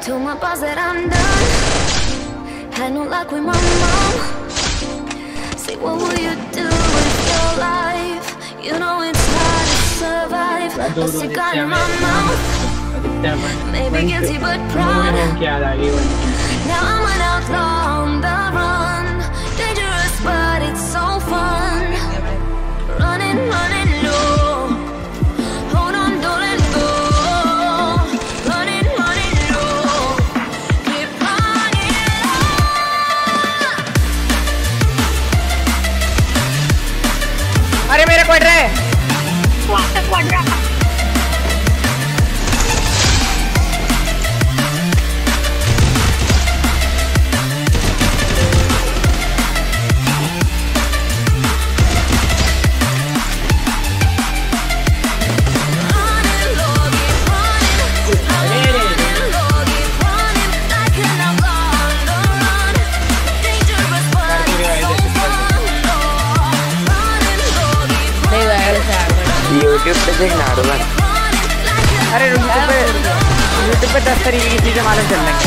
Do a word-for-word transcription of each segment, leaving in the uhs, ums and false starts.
Told my boss that I'm done. Had no luck with my mom. Say, what will you do with your life? You know it's hard to survive. A cigar in my mouth. Maybe guilty but proud. Now I'm an outlaw on the run. Dangerous but it's so fun. Running, running low. अरे मेरे पड़ रहा है water पड़ रहा है अरे YouTube पे YouTube पे दस तरीके की चीजें मालूम चल रही हैं।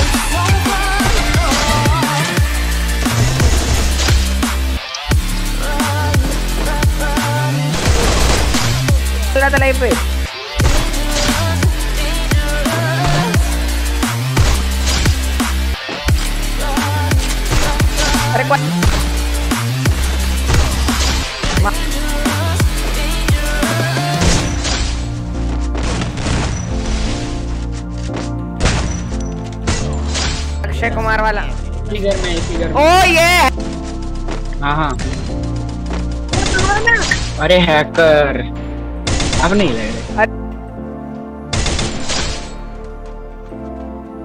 चला था लाइफ पे। अरे क्या? कुमार वाला फिगर में फिगर में। ओ ये हाँ हाँ अरे हैकर अब नहीं लग रहे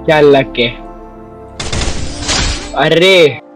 क्या लग के अरे